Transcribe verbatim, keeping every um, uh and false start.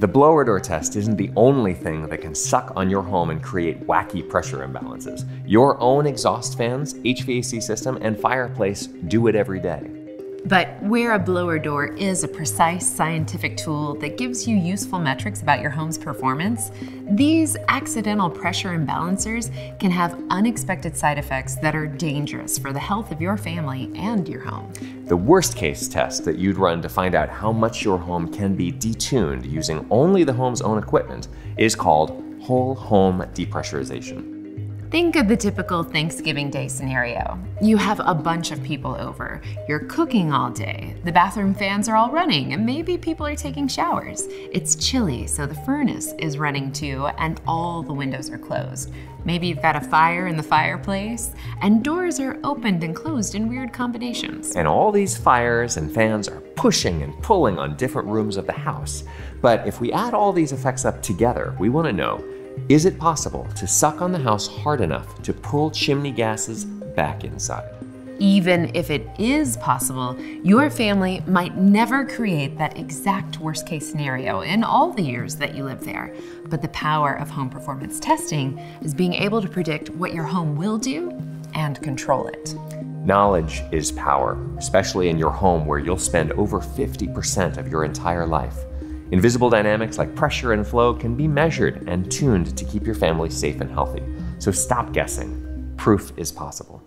The blower door test isn't the only thing that can suck on your home and create wacky pressure imbalances. Your own exhaust fans, H V A C system, and fireplace do it every day. But where a blower door is a precise scientific tool that gives you useful metrics about your home's performance, these accidental pressure imbalancers can have unexpected side effects that are dangerous for the health of your family and your home. The worst case test that you'd run to find out how much your home can be detuned using only the home's own equipment is called whole home depressurization. Think of the typical Thanksgiving Day scenario. You have a bunch of people over, you're cooking all day, the bathroom fans are all running, and maybe people are taking showers. It's chilly, so the furnace is running too, and all the windows are closed. Maybe you've got a fire in the fireplace, and doors are opened and closed in weird combinations. And all these fires and fans are pushing and pulling on different rooms of the house. But if we add all these effects up together, we want to know, is it possible to suck on the house hard enough to pull chimney gases back inside? Even if it is possible, your family might never create that exact worst-case scenario in all the years that you live there. But the power of home performance testing is being able to predict what your home will do and control it. Knowledge is power, especially in your home where you'll spend over fifty percent of your entire life. Invisible dynamics like pressure and flow can be measured and tuned to keep your family safe and healthy. So stop guessing. Proof is possible.